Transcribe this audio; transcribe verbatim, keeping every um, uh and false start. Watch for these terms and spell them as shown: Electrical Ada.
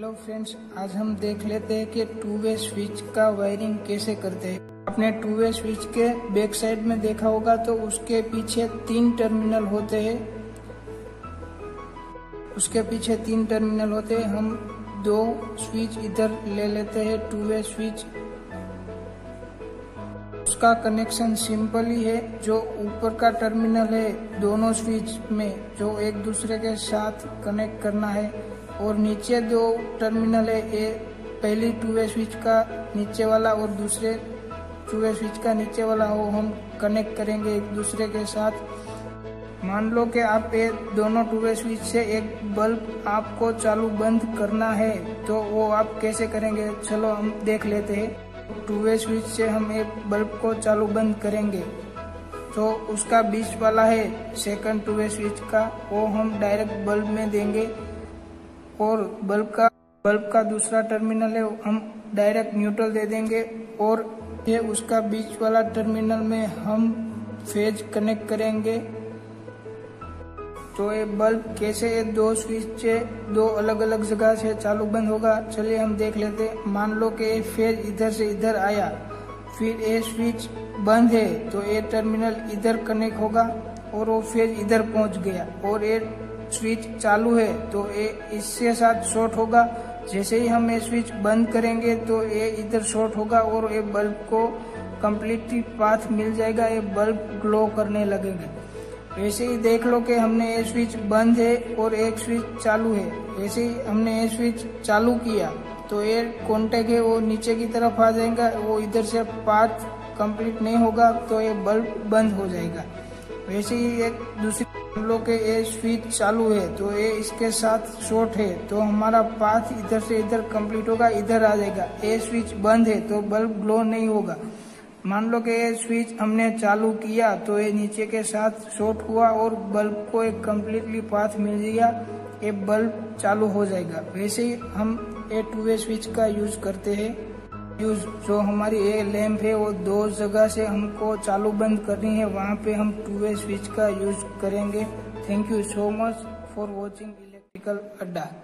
Hello friends, आज हम देख लेते हैं कि टू वे स्विच का वायरिंग कैसे करते हैं। आपने टू वे स्विच के बैक साइड में देखा होगा तो उसके पीछे तीन टर्मिनल होते हैं उसके पीछे तीन टर्मिनल होते हैं हम दो स्विच इधर ले लेते हैं। टू वे स्विच उसका कनेक्शन सिंपल ही है। जो ऊपर का टर्मिनल है दोनों स्विच में जो एक दूसरे के साथ कनेक्ट करना है, और नीचे दो टर्मिनल है, एक पहली टू वे स्विच का नीचे वाला और दूसरे टू वे स्विच का नीचे वाला, वो हम कनेक्ट करेंगे एक दूसरे के साथ। मान लो कि आप ये दोनों टू वे स्विच से एक बल्ब आपको चालू बंद करना है तो वो आप कैसे करेंगे, चलो हम देख लेते हैं। टू वे स्विच से हम एक बल्ब को चालू बंद करेंगे तो उसका बीच वाला है सेकंड टू वे स्विच का, वो हम डायरेक्ट बल्ब में देंगे, और बल्ब का बल्ब का दूसरा टर्मिनल है हम डायरेक्ट न्यूट्रल दे देंगे, और ये उसका बीच वाला टर्मिनल में हम फेज कनेक्ट करेंगे। तो ये बल्ब कैसे ये दो स्विच से दो अलग अलग जगह से चालू बंद होगा, चलिए हम देख लेते। मान लो कि ये फेज इधर से इधर आया, फिर ये स्विच बंद है तो ये टर्मिनल इधर कनेक्ट होगा और वो फेज इधर पहुंच गया, और ये स्विच चालू है तो ये इसके साथ शॉर्ट होगा। जैसे ही हम ये स्विच बंद करेंगे तो ये इधर शॉर्ट होगा और ये बल्ब को कम्प्लीटली पाथ मिल जाएगा, ये बल्ब ग्लो करने लगेंगे। ऐसे ही देख लो कि हमने ये स्विच बंद है और एक स्विच चालू है, ऐसे ही हमने ये स्विच चालू किया तो ये कॉन्टैक्ट है वो नीचे की तरफ आ जाएगा, वो इधर से पाथ कंप्लीट नहीं होगा तो ये बल्ब बंद हो जाएगा। वैसे ही एक दूसरी हम लोग के ये स्विच चालू है तो ये इसके साथ शॉर्ट है तो हमारा पाथ इधर से इधर कंप्लीट होगा, इधर आ जाएगा। ये स्विच बंद है तो बल्ब ग्लो नहीं होगा। मान लो कि ये स्विच हमने चालू किया तो ये नीचे के साथ शॉर्ट हुआ और बल्ब को एक कम्प्लीटली पाथ मिल गया, ये बल्ब चालू हो जाएगा। वैसे ही हम ये टू वे स्विच का यूज करते हैं। यूज जो हमारी ये लैंप है वो दो जगह से हमको चालू बंद करनी है, वहाँ पे हम टू वे स्विच का यूज करेंगे। Thank you so much for watching electrical अड्डा।